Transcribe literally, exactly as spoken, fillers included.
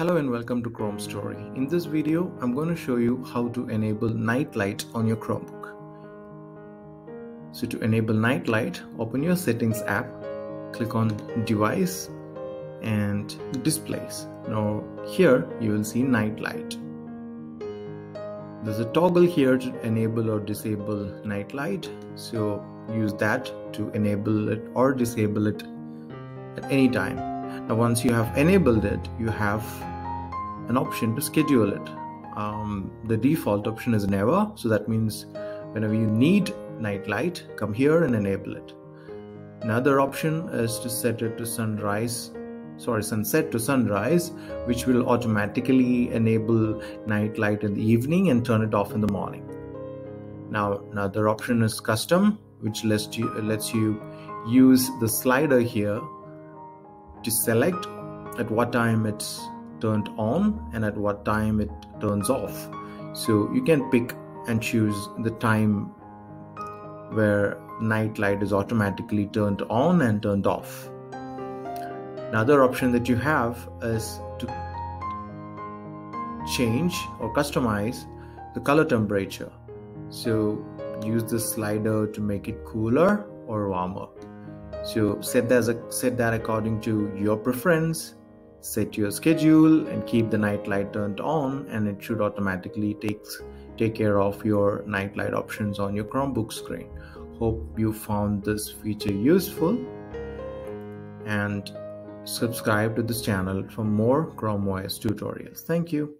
Hello and welcome to Chrome Story. In this video, I'm going to show you how to enable Night Light on your Chromebook. So to enable Night Light, open your Settings app, click on Device and Displays. Now here you will see Night Light. There's a toggle here to enable or disable Night Light. So use that to enable it or disable it at any time. Now once you have enabled it, you have an option to schedule it. Um, the default option is never, so that means whenever you need night light, come here and enable it. Another option is to set it to sunrise, sorry, sunset to sunrise, which will automatically enable night light in the evening and turn it off in the morning. Now another option is custom, which lets you, lets you use the slider here to select at what time it's turned on and at what time it turns off. So you can pick and choose the time where night light is automatically turned on and turned off. Another option that you have is to change or customize the color temperature. So use the slider to make it cooler or warmer. So set that, as a, set that according to your preference, set your schedule and keep the night light turned on, and it should automatically takes, take care of your night light options on your Chromebook screen. Hope you found this feature useful and subscribe to this channel for more Chrome O S tutorials. Thank you.